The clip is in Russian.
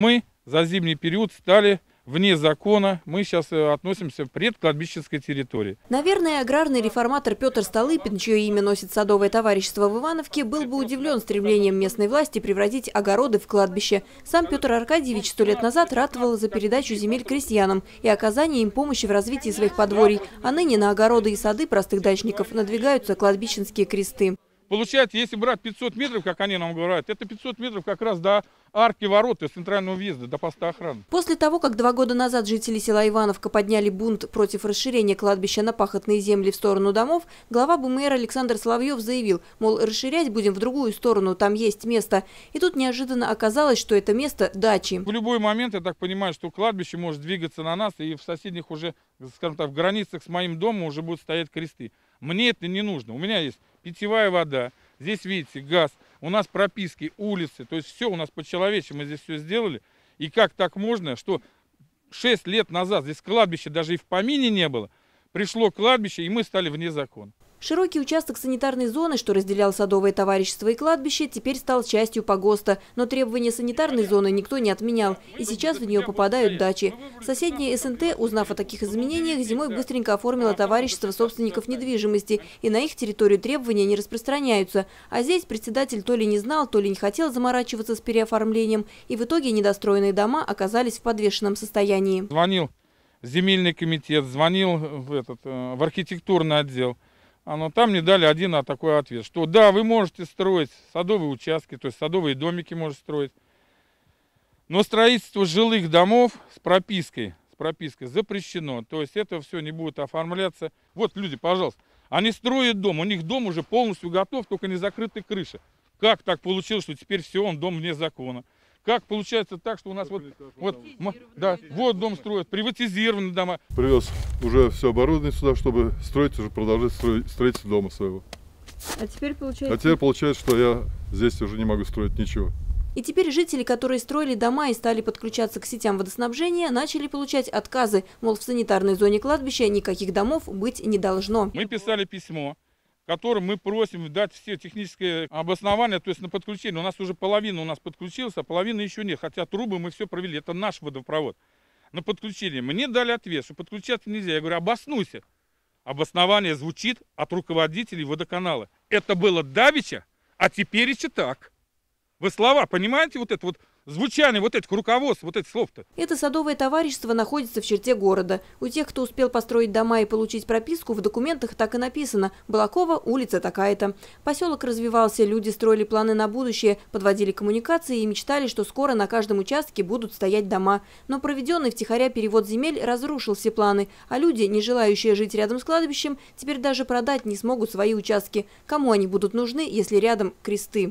Мы за зимний период стали вне закона, мы сейчас относимся к предкладбищенской территории. Наверное, аграрный реформатор Петр Столыпин, чье имя носит садовое товарищество в Ивановке, был бы удивлен стремлением местной власти превратить огороды в кладбище. Сам Петр Аркадьевич 100 лет назад ратовал за передачу земель крестьянам и оказание им помощи в развитии своих подворий. А ныне на огороды и сады простых дачников надвигаются кладбищенские кресты. Получается, если брать 500 метров, как они нам говорят, это 500 метров как раз до арки ворот из центрального въезда, до поста охраны. После того, как 2 года назад жители села Ивановка подняли бунт против расширения кладбища на пахотные земли в сторону домов, глава БМР Александр Соловьев заявил, мол, расширять будем в другую сторону, там есть место. И тут неожиданно оказалось, что это место – дачи. В любой момент, я так понимаю, что кладбище может двигаться на нас, и в соседних уже, скажем так, в границах с моим домом уже будут стоять кресты. Мне это не нужно. У меня есть питьевая вода, здесь, видите, газ, у нас прописки, улицы, то есть все у нас по-человечески, мы здесь все сделали. И как так можно, что 6 лет назад здесь кладбище даже и в помине не было, пришло кладбище, и мы стали вне закона. Широкий участок санитарной зоны, что разделял садовое товарищество и кладбище, теперь стал частью погоста. Но требования санитарной зоны никто не отменял. И сейчас в нее попадают дачи. Соседняя СНТ, узнав о таких изменениях, зимой быстренько оформила товарищество собственников недвижимости. И на их территорию требования не распространяются. А здесь председатель то ли не знал, то ли не хотел заморачиваться с переоформлением. И в итоге недостроенные дома оказались в подвешенном состоянии. Звонил в земельный комитет, звонил в архитектурный отдел. Но там мне дали один такой ответ, что да, вы можете строить садовые участки, то есть садовые домики можете строить, но строительство жилых домов с пропиской запрещено, то есть это все не будет оформляться. Вот люди, пожалуйста, они строят дом, у них дом уже полностью готов, только не закрыта крыша. Как так получилось, что теперь все, он дом вне закона? Как получается так, что у нас вот дом строят, приватизированные дома. Привез уже все оборудование сюда, чтобы строить, уже продолжать строительство дома своего. А теперь получается, что я здесь уже не могу строить ничего. И теперь жители, которые строили дома и стали подключаться к сетям водоснабжения, начали получать отказы. Мол, в санитарной зоне кладбища никаких домов быть не должно. Мы писали письмо, которым мы просим дать все технические обоснования, то есть на подключение. У нас уже половина подключилась, а половина еще нет. Хотя трубы мы все провели, это наш водопровод. На подключение мне дали ответ, что подключаться нельзя. Я говорю, обоснуйся. Обоснование звучит от руководителей водоканала. Это было давеча, а теперь еще так. Вы слова понимаете, вот это звучание этих руководств, этих слов-то. Это садовое товарищество находится в черте города. У тех, кто успел построить дома и получить прописку, в документах так и написано: Балаково, улица такая-то. Поселок развивался, люди строили планы на будущее, подводили коммуникации и мечтали, что скоро на каждом участке будут стоять дома. Но проведенный втихаря перевод земель разрушил все планы, а люди, не желающие жить рядом с кладбищем, теперь даже продать не смогут свои участки. Кому они будут нужны, если рядом кресты?